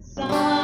Sun.